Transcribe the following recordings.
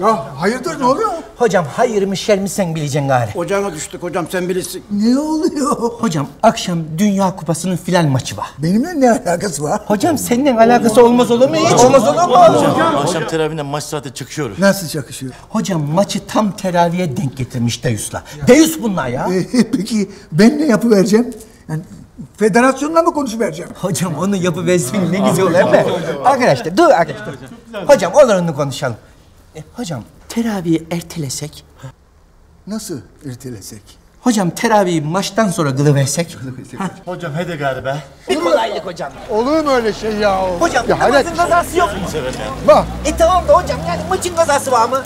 hocam. Ya hayırdır hocam, ne oluyor? Hocam hayır mı şer mi sen bileceksin gari. Ocağına düştük hocam sen bilirsin. Ne oluyor? Hocam akşam Dünya Kupası'nın final maçı var. Benimle ne alakası var? Hocam seninle alakası olmaz olur mu hiç? Olmaz olur mu? Akşam teravihinden maç saati çıkıyoruz. Nasıl çakışıyor? Hocam maçı tam teravihe denk getirmiş Deyus'la. Deyus bunlar ya. Peki ben ne yapıvereceğim? Yani... Federasyonla mı konuşuvereceğim? Hocam onu yapıversin ne güzel olur değil mi? Arkadaşlar dur arkadaşlar. Hocam olur onu konuşalım. Hocam teravihi ertelesek. Nasıl ertelesek? Hocam teravihi maçtan sonra kılıversek. Hocam hadi galiba. Bir kolaylık hocam. Olur mu öyle şey ya? Hocam maçın kazası yok mu? Tamam da hocam yani maçın kazası var mı?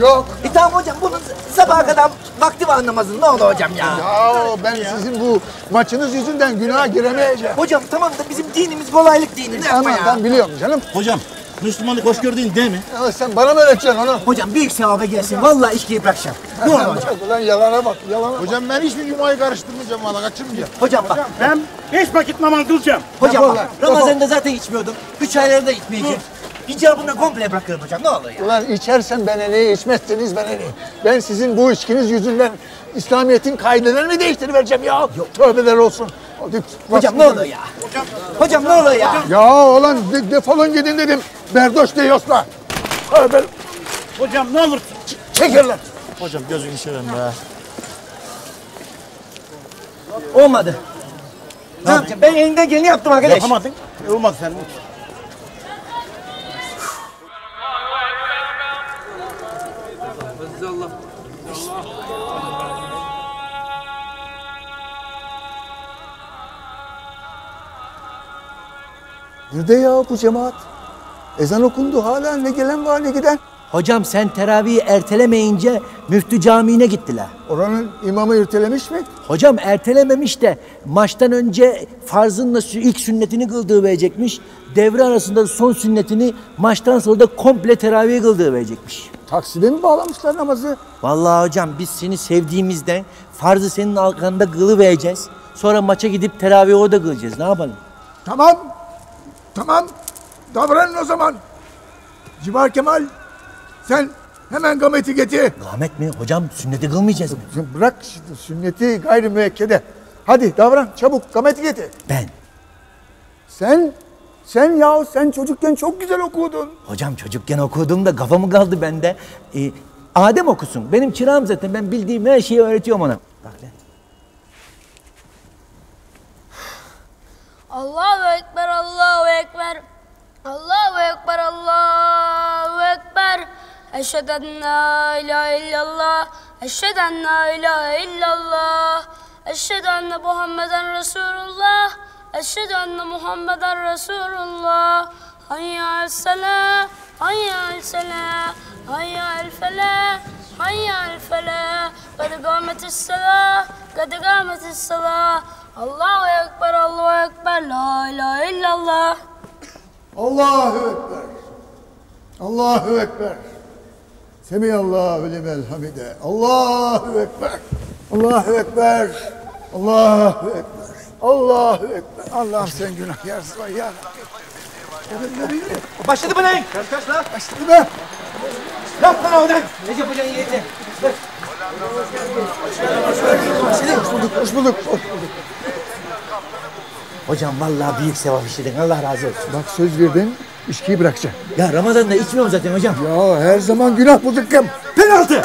Yok. Tamam hocam bunun sabaha kadar vakti var namazın ne oldu hocam ya? Ya ben sizin bu maçınız yüzünden günaha giremeyeceğim. Hocam tamam da bizim dinimiz kolaylık dini ne yapma ya? Ben biliyorum canım. Hocam Müslümanlık hoşgörü din değil mi? Ya sen bana mı öğreteceksin onu? Hocam büyük sevaba gelsin vallahi içkiyi bırakacağım. Ne oldu hocam? Ulan yalana bak yalana. Hocam ben hiçbir cumayı karıştırmayacağım valla kaçırmayacağım. Hocam bak. Ben 5 vakit namaz kılacağım. Hocam bak Ramazan'da zaten içmiyordum. 3 aylarda içmeyeceğim. İcabında komple bırakırım hocam, ne olur ya? Ulan içersen ben eleyi, içmezseniz ben eleyi. Ben sizin bu içkiniz yüzünden İslamiyet'in kaidelerini değiştirivereceğim ya. Yok. Tövbeler olsun. Hocam ne olur ya? Hocam ne olur ya? Ya ulan defolun gidin dedim. Berdoş Deyus'la. Tövbe. Hocam ne olur? Çekirler. Hocam gözünü seveyim be. Olmadı. Ne yapacağım? Ben elinden geleni yaptım arkadaş. Yapamadın. Olmadı sen. Nerede ya bu cemaat? Ezan okundu hala ne gelen var ne giden. Hocam sen teravihi ertelemeyince Müftü Camii'ne gittiler. Oranın imamı ertelemiş mi? Hocam ertelememiş de maçtan önce farzınla ilk sünnetini kıldığı verecekmiş. Devre arasında son sünnetini maçtan sonra da komple teravihi kıldığı verecekmiş. Takside mi bağlamışlar namazı? Vallahi hocam biz seni sevdiğimizden farzı senin arkanda kılıvereceğiz. Sonra maça gidip teravihi orada kılacağız. Ne yapalım? Tamam. Tamam. Davranın o zaman. Civar Kemal sen hemen gameti getir. Gamet mi? Hocam sünneti kılmayacağız mı? Bırak şimdi sünneti gayri müekkede. Hadi davran çabuk gameti getir. Ben. Sen? Sen yahu sen çocukken çok güzel okudun. Hocam çocukken okuduğumda kafa mı kaldı bende? Adem okusun. Benim çırağım zaten. Ben bildiğim her şeyi öğretiyorum ona. Bak lan. Allahu Ekber, Allahu Ekber. Allahu Ekber, Allahu Ekber. Eşhedü en la ilahe illallah. Eşhedü en la ilahe illallah. Eşhedü enne Muhammeden Resulullah. Eşhedü enne Muhammeden Resulullah. Hayya el-selâ, hayya el-selâ, hayya el-felâ, hayya el-felâ. Kad gâmetis-selâ, kad gâmetis-selâ. Allahu Ekber, Allahu Ekber, la ilahe illallah. Allahu Ekber, Allahu Ekber. Semiyallahu limen hamide. Allahu Ekber, Allahu Ekber, Allahu Ekber. Allahu Ekber. Allah sen günah yersin lan ya. Başladı mı lan? Kaç lan? Başladı mı? Laf lan oradan. Ne yapacaksın yeğenine? Hoş bulduk. Hocam vallahi büyük sevap işledin. Allah razı olsun. Bak söz verdin, içkiyi bırakacağım. Ya Ramazan'da içmiyorum zaten hocam. Ya her zaman günah bulduk. Penaltı!